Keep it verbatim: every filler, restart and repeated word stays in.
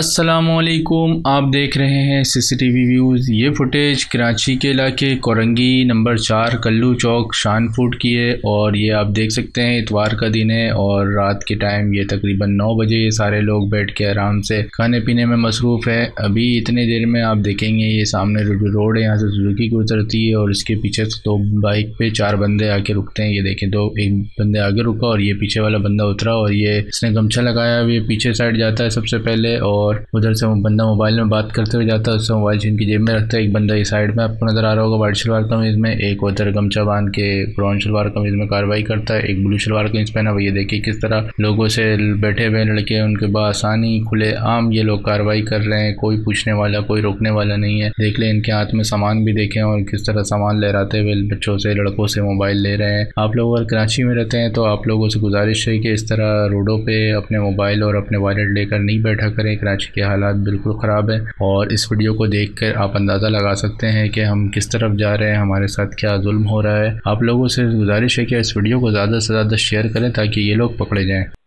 अस्सलामुअलैकुम, आप देख रहे हैं सीसीटीवी व्यूज़। ये फुटेज कराची के इलाके कोरंगी नंबर चार कल्लू चौक शान फूड की है और ये आप देख सकते हैं इतवार का दिन है और रात के टाइम ये तकरीबन नौ बजे ये सारे लोग बैठ के आराम से खाने पीने में मसरूफ़ है। अभी इतने देर में आप देखेंगे ये सामने जो रोड है यहाँ से सुजुकी की उतरती है और इसके पीछे दो बाइक पे चार बंदे आके रुकते हैं। ये देखें, दो एक बंदे आगे रुका और ये पीछे वाला बंदा उतरा और ये इसने गमछा लगाया, ये पीछे साइड जाता है सबसे पहले और और उधर से वो बंदा मोबाइल में बात करते हुए जाता है, उससे मोबाइल जिन की जेब में रखता है। एक बंदा इस साइड में आपको नजर आ रहा होगा वाइट शलवार कमीज में, एक उधर गमछा बांध के ब्राउन शलवार कमीज में कार्रवाई करता है, एक ब्लू शलवार कमीज पहना। ये देखिए किस तरह लोगों से बैठे हुए लड़के उनके बासानी खुले आम ये लोग कार्रवाई कर रहे हैं, कोई पूछने वाला कोई रोकने वाला नहीं है। देख लें इनके हाथ में सामान भी देखें और किस तरह सामान लहराते हुए बच्चों से लड़कों से मोबाइल ले रहे हैं। आप लोग अगर कराची में रहते हैं तो आप लोगों से गुजारिश है कि इस तरह रोडों पर अपने मोबाइल और अपने वॉलेट लेकर नहीं बैठा करें। कराची के हालात बिल्कुल ख़राब है और इस वीडियो को देखकर आप अंदाज़ा लगा सकते हैं कि हम किस तरफ जा रहे हैं, हमारे साथ क्या जुल्म हो रहा है। आप लोगों से गुजारिश है कि इस वीडियो को ज़्यादा से ज़्यादा शेयर करें ताकि ये लोग पकड़े जाएँ।